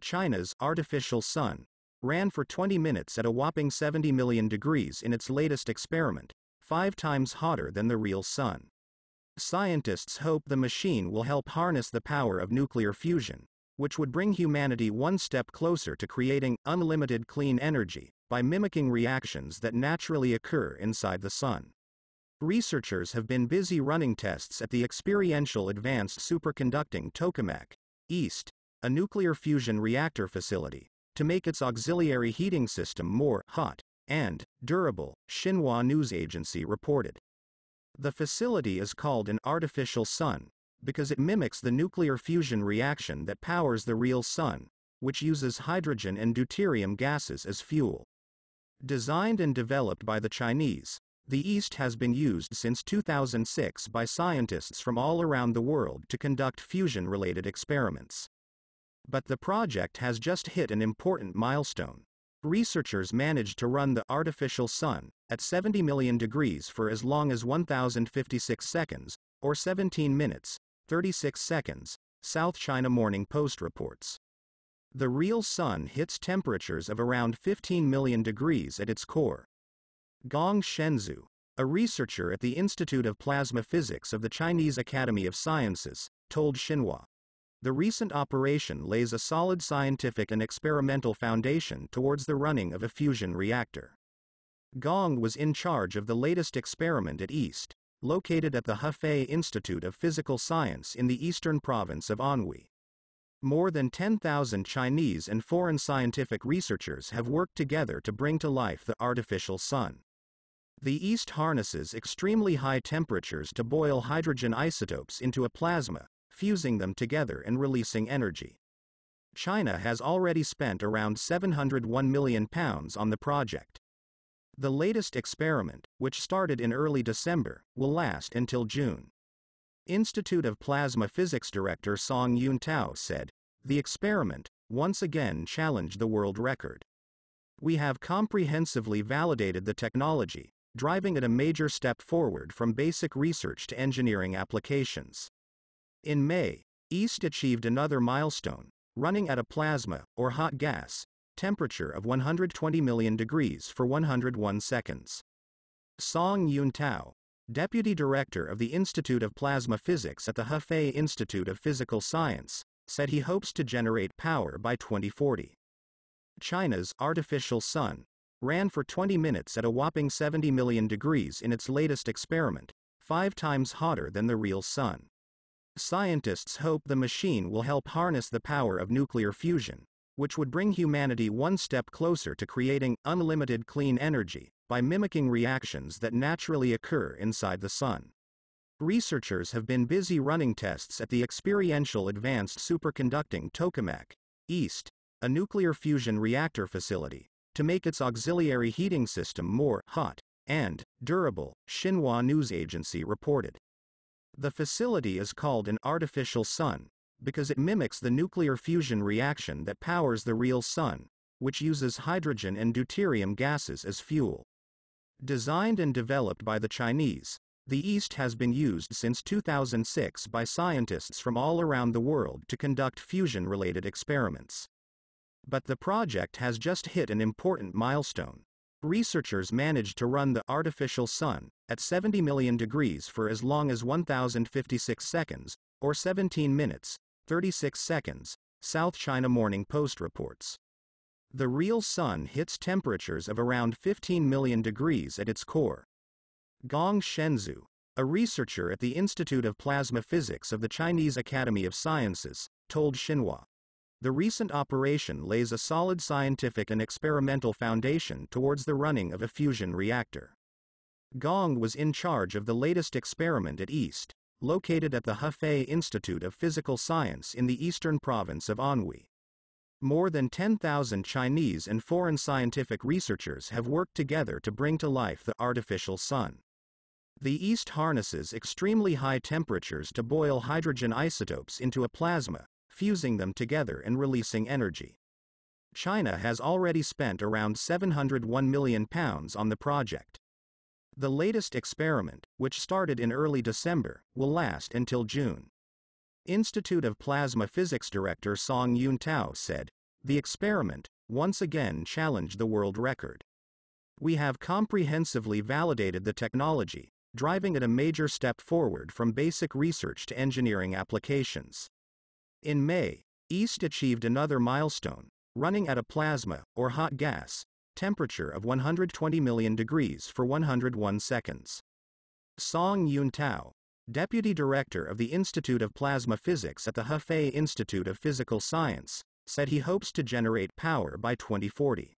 China's artificial sun ran for 20 minutes at a whopping 70 million degrees in its latest experiment, 5 times hotter than the real sun. Scientists hope the machine will help harness the power of nuclear fusion, which would bring humanity one step closer to creating unlimited clean energy by mimicking reactions that naturally occur inside the sun. Researchers have been busy running tests at the Experiential Advanced Superconducting Tokamak, EAST, a nuclear fusion reactor facility, to make its auxiliary heating system more hot and durable, Xinhua news agency reported. The facility is called an artificial sun because it mimics the nuclear fusion reaction that powers the real sun, which uses hydrogen and deuterium gases as fuel. Designed and developed by the Chinese, the EAST has been used since 2006 by scientists from all around the world to conduct fusion-related experiments. But the project has just hit an important milestone. Researchers managed to run the artificial sun at 70 million degrees for as long as 1,056 seconds, or 17 minutes, 36 seconds, South China Morning Post reports. The real sun hits temperatures of around 15 million degrees at its core. Gong Shenzhu, a researcher at the Institute of Plasma Physics of the Chinese Academy of Sciences, told Xinhua, "The recent operation lays a solid scientific and experimental foundation towards the running of a fusion reactor." Gong was in charge of the latest experiment at EAST, located at the Hefei Institute of Physical Science in the eastern province of Anhui. More than 10,000 Chinese and foreign scientific researchers have worked together to bring to life the artificial sun. The EAST harnesses extremely high temperatures to boil hydrogen isotopes into a plasma, fusing them together and releasing energy. China has already spent around £701 million on the project. The latest experiment, which started in early December, will last until June. Institute of Plasma Physics Director Song Yuntao said, "The experiment once again challenged the world record. We have comprehensively validated the technology, driving it a major step forward from basic research to engineering applications." In May, EAST achieved another milestone, running at a plasma, or hot gas, temperature of 120 million degrees for 101 seconds. Song Yuntao, deputy director of the Institute of Plasma Physics at the Hefei Institute of Physical Science, said he hopes to generate power by 2040. China's artificial sun ran for 20 minutes at a whopping 70 million degrees in its latest experiment, 5 times hotter than the real sun. Scientists hope the machine will help harness the power of nuclear fusion, which would bring humanity one step closer to creating unlimited clean energy by mimicking reactions that naturally occur inside the sun. Researchers have been busy running tests at the Experiential Advanced Superconducting Tokamak, EAST, a nuclear fusion reactor facility, to make its auxiliary heating system more hot and durable, Xinhua news agency reported. The facility is called an artificial sun because it mimics the nuclear fusion reaction that powers the real sun, which uses hydrogen and deuterium gases as fuel. Designed and developed by the Chinese, the EAST has been used since 2006 by scientists from all around the world to conduct fusion-related experiments. But the project has just hit an important milestone. Researchers managed to run the artificial sun at 70 million degrees for as long as 1,056 seconds, or 17 minutes, 36 seconds, South China Morning Post reports. The real sun hits temperatures of around 15 million degrees at its core. Gong Shenzhu, a researcher at the Institute of Plasma Physics of the Chinese Academy of Sciences, told Xinhua, "The recent operation lays a solid scientific and experimental foundation towards the running of a fusion reactor." Gong was in charge of the latest experiment at EAST, located at the Hefei Institute of Physical Science in the eastern province of Anhui. More than 10,000 Chinese and foreign scientific researchers have worked together to bring to life the artificial sun. The EAST harnesses extremely high temperatures to boil hydrogen isotopes into a plasma, fusing them together and releasing energy. China has already spent around £701 million on the project. The latest experiment, which started in early December, will last until June. Institute of Plasma Physics Director Song Yuntao said, The experiment, once again, challenged the world record. We have comprehensively validated the technology, driving it a major step forward from basic research to engineering applications. In May, EAST achieved another milestone, running at a plasma, or hot gas, temperature of 120 million degrees for 101 seconds. Song Yuntao, Deputy Director of the Institute of Plasma Physics at the Hefei Institute of Physical Science, said he hopes to generate power by 2040.